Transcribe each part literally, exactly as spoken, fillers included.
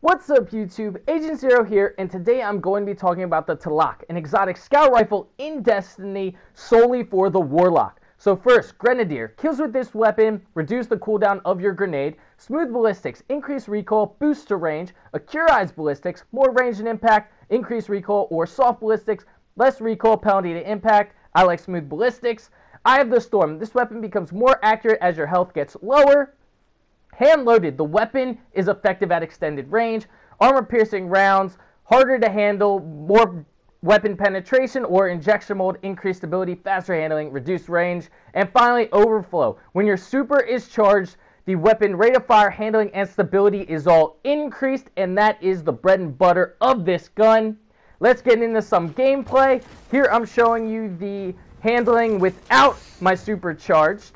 What's up YouTube, Agent Zero here, and today I'm going to be talking about the Tlaloc, an exotic scout rifle in Destiny solely for the Warlock. So first, Grenadier. Kills with this weapon reduce the cooldown of your grenade, smooth ballistics, increase recoil, boost to range, accurized ballistics, more range and impact, increase recoil or soft ballistics, less recoil penalty to impact. I like smooth ballistics. Eye of the Storm. This weapon becomes more accurate as your health gets lower. Hand loaded, the weapon is effective at extended range. Armor piercing rounds, harder to handle, more weapon penetration or injection mold, increased stability, faster handling, reduced range. And finally, overflow. When your super is charged, the weapon rate of fire, handling, and stability is all increased, and that is the bread and butter of this gun. Let's get into some gameplay. Here I'm showing you the handling without my supercharged,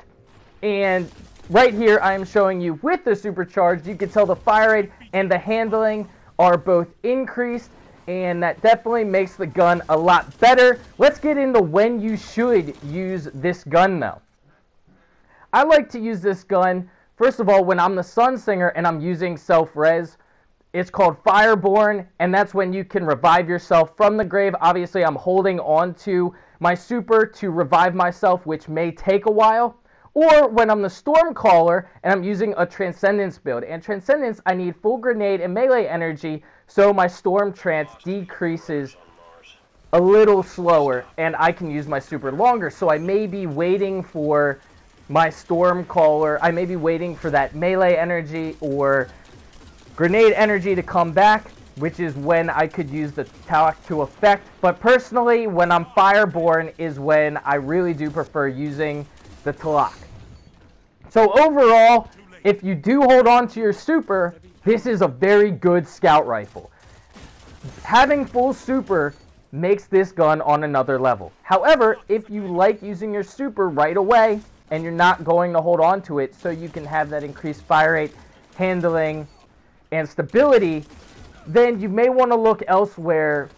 and right here, I am showing you with the supercharged. You can tell the fire rate and the handling are both increased, and that definitely makes the gun a lot better. Let's get into when you should use this gun, though. I like to use this gun, first of all, when I'm the Sunsinger and I'm using self-res. It's called Fireborn, and that's when you can revive yourself from the grave. Obviously, I'm holding on to my super to revive myself, which may take a while. Or when I'm the Storm Caller and I'm using a Transcendence build. And Transcendence, I need full grenade and melee energy, so my Storm Trance decreases a little slower, and I can use my super longer. So I may be waiting for my Storm Caller. I may be waiting for that melee energy or grenade energy to come back, which is when I could use the Tlaloc to effect. But personally, when I'm Fireborn is when I really do prefer using the Tlaloc. So overall, if you do hold on to your super, this is a very good scout rifle. Having full super makes this gun on another level. However, if you like using your super right away and you're not going to hold on to it so you can have that increased fire rate, handling, and stability, then you may want to look elsewhere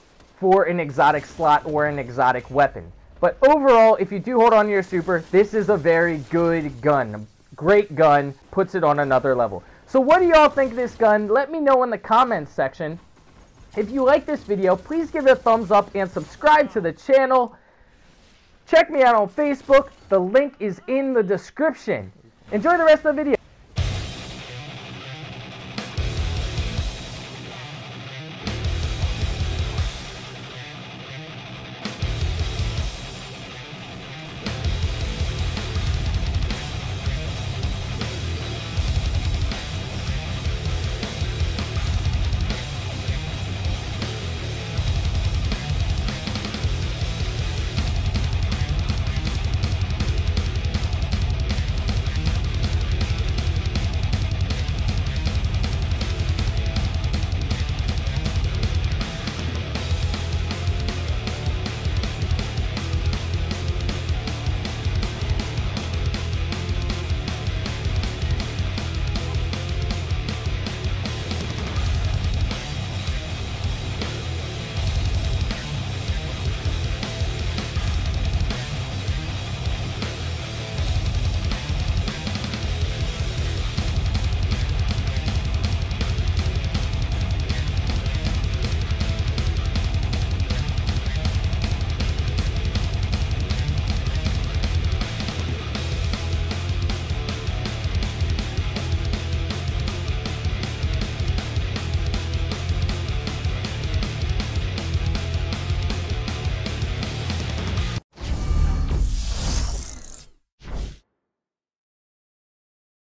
for an exotic slot or an exotic weapon. But overall, if you do hold on to your super, this is a very good gun. Great gun. Puts it on another level. So what do y'all think of this gun? Let me know in the comments section. If you like this video, please give it a thumbs up and subscribe to the channel. Check me out on Facebook. The link is in the description. Enjoy the rest of the video.